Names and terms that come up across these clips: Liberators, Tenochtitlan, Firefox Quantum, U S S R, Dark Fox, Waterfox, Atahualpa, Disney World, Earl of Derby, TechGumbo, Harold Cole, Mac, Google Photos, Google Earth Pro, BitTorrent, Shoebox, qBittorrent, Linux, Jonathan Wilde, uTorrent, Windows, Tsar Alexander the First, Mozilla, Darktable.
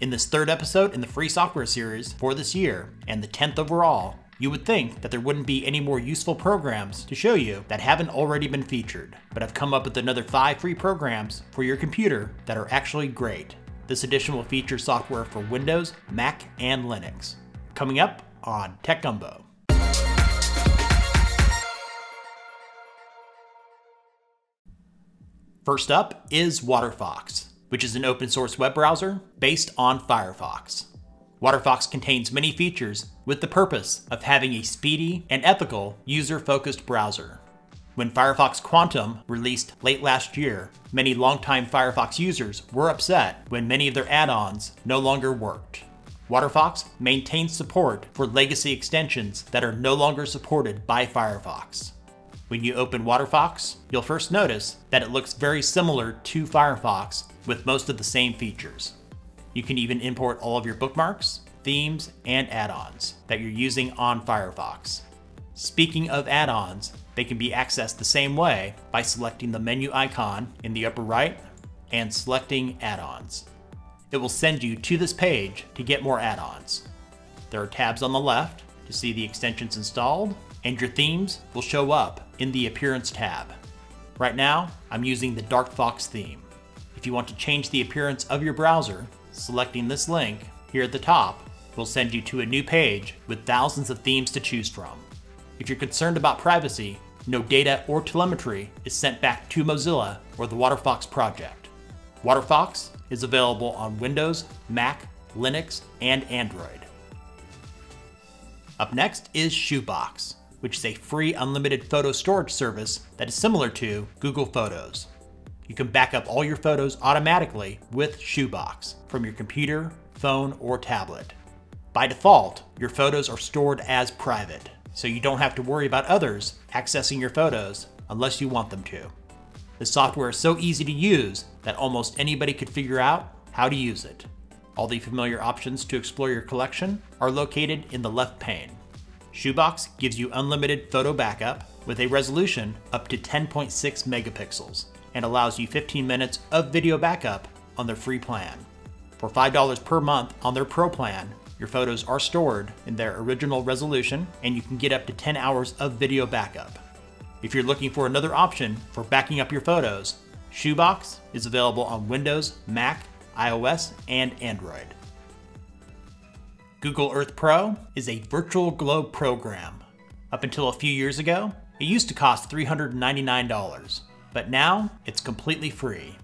In this third episode in the free software series for this year, and the 10th overall, you would think that there wouldn't be any more useful programs to show you that haven't already been featured, but I've come up with another 5 free programs for your computer that are actually great. This edition will feature software for Windows, Mac, and Linux. Coming up on TechGumbo. First up is Waterfox, which is an open source web browser based on Firefox. Waterfox contains many features with the purpose of having a speedy and ethical user-focused browser. When Firefox Quantum released late last year, many longtime Firefox users were upset when many of their add-ons no longer worked. Waterfox maintains support for legacy extensions that are no longer supported by Firefox. When you open Waterfox, you'll first notice that it looks very similar to Firefox with most of the same features. You can even import all of your bookmarks, themes, and add-ons that you're using on Firefox. Speaking of add-ons, they can be accessed the same way by selecting the menu icon in the upper right and selecting add-ons. It will send you to this page to get more add-ons. There are tabs on the left to see the extensions installed, and your themes will show up in the Appearance tab. Right now, I'm using the Dark Fox theme. If you want to change the appearance of your browser, selecting this link here at the top will send you to a new page with thousands of themes to choose from. If you're concerned about privacy, no data or telemetry is sent back to Mozilla or the Waterfox project. Waterfox is available on Windows, Mac, Linux, and Android. Up next is Shoebox, which is a free unlimited photo storage service that is similar to Google Photos. You can back up all your photos automatically with Shoebox from your computer, phone, or tablet. By default, your photos are stored as private, so you don't have to worry about others accessing your photos unless you want them to. The software is so easy to use that almost anybody could figure out how to use it. All the familiar options to explore your collection are located in the left pane. Shoebox gives you unlimited photo backup with a resolution up to 10.6 megapixels. And allows you 15 minutes of video backup on their free plan. For $5 per month on their Pro plan, your photos are stored in their original resolution and you can get up to 10 hours of video backup. If you're looking for another option for backing up your photos, Shoebox is available on Windows, Mac, iOS, and Android. Google Earth Pro is a virtual globe program. Up until a few years ago, it used to cost $399. But now it's completely free.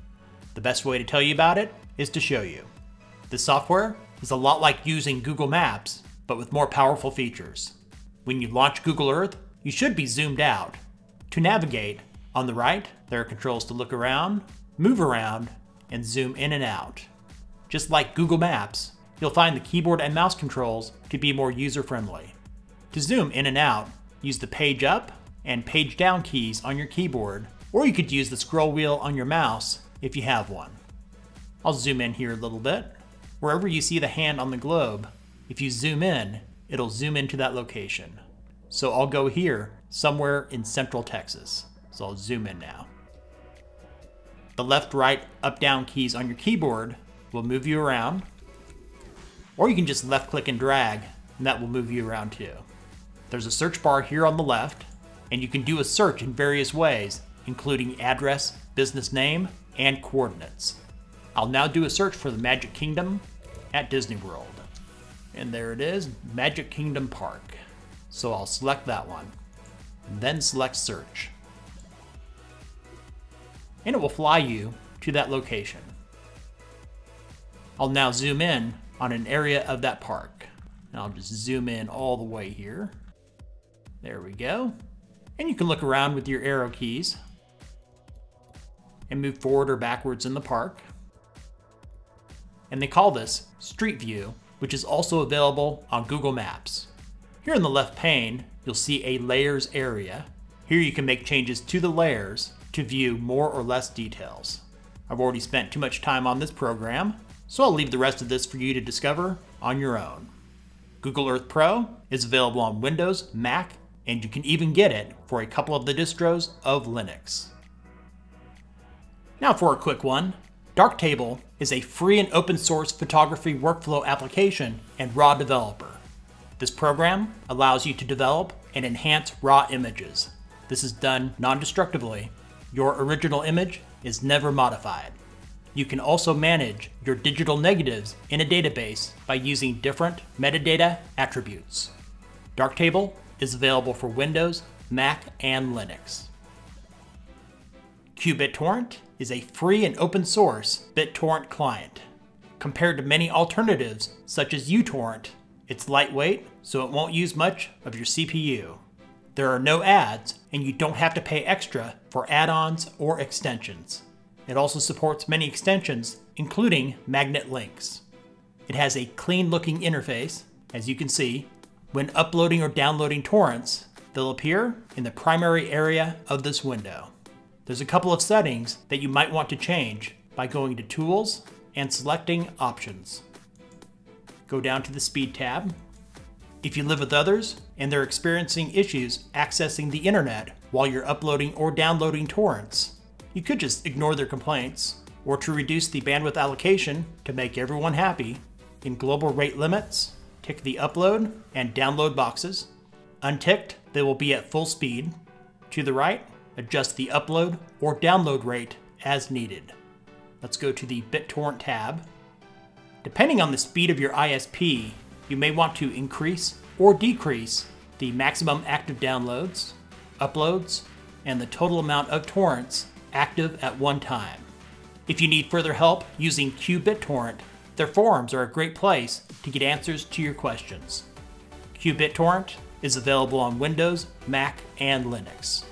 The best way to tell you about it is to show you. This software is a lot like using Google Maps, but with more powerful features. When you launch Google Earth, you should be zoomed out. To navigate, on the right, there are controls to look around, move around, and zoom in and out. Just like Google Maps, you'll find the keyboard and mouse controls to be more user-friendly. To zoom in and out, use the page up and page down keys on your keyboard, or you could use the scroll wheel on your mouse if you have one. I'll zoom in here a little bit. Wherever you see the hand on the globe, if you zoom in, it'll zoom into that location. So I'll go here, somewhere in Central Texas. So I'll zoom in now. The left, right, up, down keys on your keyboard will move you around, or you can just left click and drag, and that will move you around too. There's a search bar here on the left, and you can do a search in various ways, including address, business name, and coordinates. I'll now do a search for the Magic Kingdom at Disney World. And there it is, Magic Kingdom Park. So I'll select that one, and then select search. And it will fly you to that location. I'll now zoom in on an area of that park. And I'll just zoom in all the way here. There we go. And you can look around with your arrow keys and move forward or backwards in the park. And they call this Street View, which is also available on Google Maps. Here in the left pane, you'll see a layers area. Here you can make changes to the layers to view more or less details. I've already spent too much time on this program, so I'll leave the rest of this for you to discover on your own. Google Earth Pro is available on Windows, Mac, and you can even get it for a couple of the distros of Linux. Now for a quick one, Darktable is a free and open source photography workflow application and RAW developer. This program allows you to develop and enhance RAW images. This is done non-destructively. Your original image is never modified. You can also manage your digital negatives in a database by using different metadata attributes. Darktable is available for Windows, Mac, and Linux. qBittorrent is a free and open source BitTorrent client. Compared to many alternatives, such as uTorrent, it's lightweight, so it won't use much of your CPU. There are no ads, and you don't have to pay extra for add-ons or extensions. It also supports many extensions, including magnet links. It has a clean-looking interface, as you can see. When uploading or downloading torrents, they'll appear in the primary area of this window. There's a couple of settings that you might want to change by going to Tools and selecting Options. Go down to the Speed tab. If you live with others and they're experiencing issues accessing the internet while you're uploading or downloading torrents, you could just ignore their complaints, or to reduce the bandwidth allocation to make everyone happy, in global rate limits, tick the upload and download boxes. Unticked, they will be at full speed. To the right, adjust the upload or download rate as needed. Let's go to the BitTorrent tab. Depending on the speed of your ISP, you may want to increase or decrease the maximum active downloads, uploads, and the total amount of torrents active at one time. If you need further help using qBittorrent, their forums are a great place to get answers to your questions. qBittorrent is available on Windows, Mac, and Linux.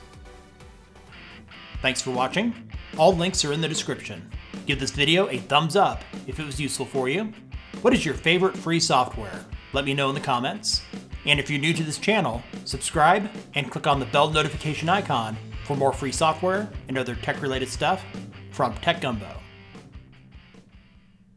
Thanks for watching. All links are in the description. Give this video a thumbs up if it was useful for you. What is your favorite free software? Let me know in the comments. And if you're new to this channel, subscribe and click on the bell notification icon for more free software and other tech-related stuff from TechGumbo.